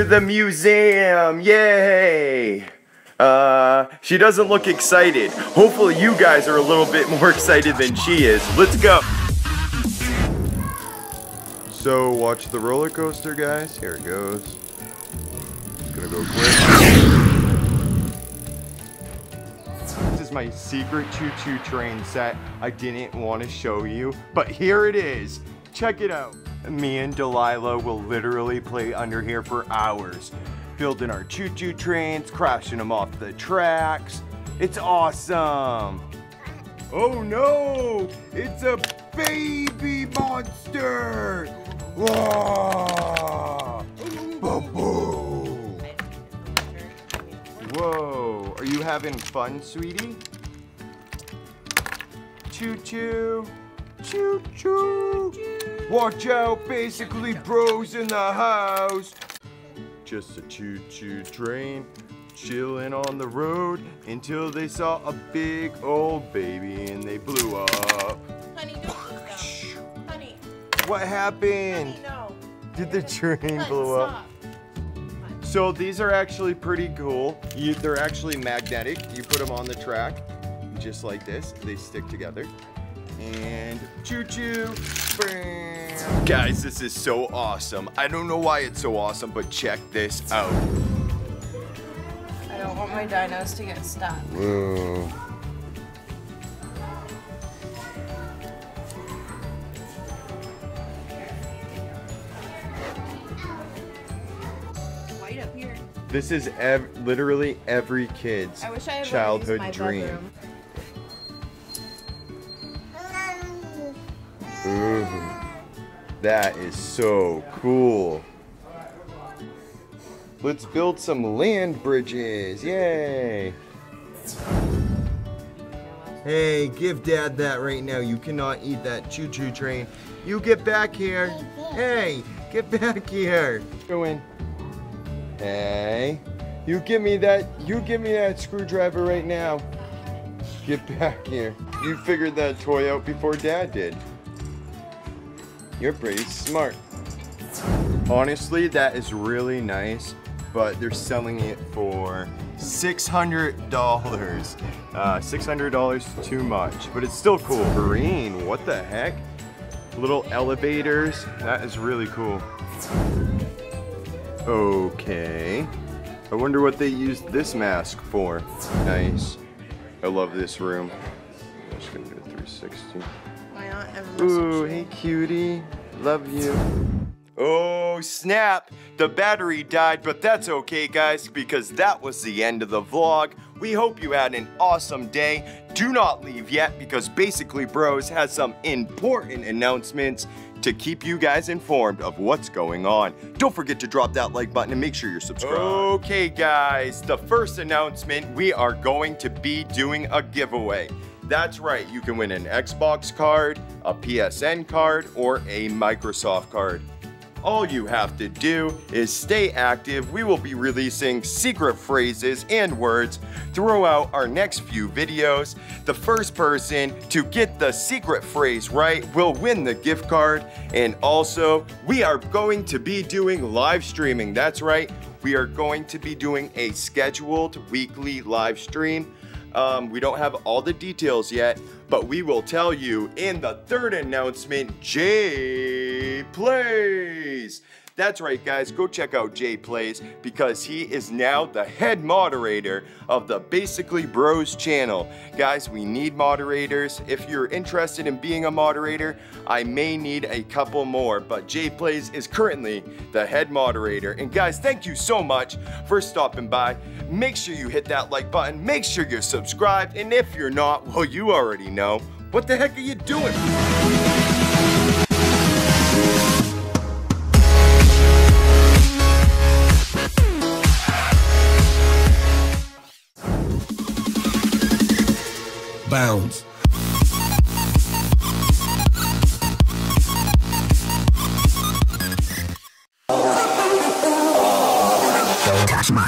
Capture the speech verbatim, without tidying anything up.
to the museum, yay! Uh, she doesn't look excited. Hopefully you guys are a little bit more excited than she is. Let's go! So, watch the roller coaster, guys. Here it goes. It's gonna go quick. This is my secret choo-choo train set I didn't want to show you, but here it is. Check it out. Me and Delilah will literally play under here for hours, building our choo-choo trains, crashing them off the tracks. It's awesome. Oh no! It's a baby monster! Whoa! Whoa! Are you having fun, sweetie? Choo-choo! Choo-choo! Watch out, Basically Bros in the house! Just a choo-choo train, chilling on the road until they saw a big old baby and they blew up. Honey, don't stop. Honey. What happened? Honey, no. Did the train Honey, blow stop. up? So these are actually pretty cool. You, they're actually magnetic. You put them on the track, just like this. They stick together. And choo-choo, bam. Guys, this is so awesome. I don't know why it's so awesome, but check this out. I don't want my dinos to get stuck. Whoa. Right up here. This is ev literally every kid's I wish I childhood dream. Bedroom. Mm-hmm. That is so cool. Let's build some land bridges. Yay. Hey, give Dad that right now. You cannot eat that choo-choo train. You get back here. Hey, get back here. Go in. Hey, you give me that, you give me that screwdriver right now. Get back here. You figured that toy out before Dad did. You're pretty smart. Honestly, that is really nice, but they're selling it for six hundred dollars. Uh, six hundred dollars too much, but it's still cool. Green, what the heck? Little elevators, that is really cool. Okay, I wonder what they used this mask for. Nice, I love this room. I'm just gonna do a three sixty. Ooh, hey cutie, love you. Oh snap, the battery died, but that's okay guys, because that was the end of the vlog. We hope you had an awesome day. Do not leave yet, because Basically Bros has some important announcements to keep you guys informed of what's going on. Don't forget to drop that like button and make sure you're subscribed. Okay guys, the first announcement, we are going to be doing a giveaway. That's right, you can win an Xbox card, a P S N card, or a Microsoft card. All you have to do is stay active. We will be releasing secret phrases and words throughout our next few videos. The first person to get the secret phrase right will win the gift card. And also, we are going to be doing live streaming. That's right, we are going to be doing a scheduled weekly live stream. Um, we don't have all the details yet, but we will tell you in the third announcement, Jay Plays. That's right, guys. Go check out Jay Plays, because he is now the head moderator of the Basically Bros channel. Guys, we need moderators. If you're interested in being a moderator, I may need a couple more, but Jay Plays is currently the head moderator. And guys, thank you so much for stopping by. Make sure you hit that like button. Make sure you're subscribed. And if you're not, well, you already know. What the heck are you doing? Bounds. Don't touch my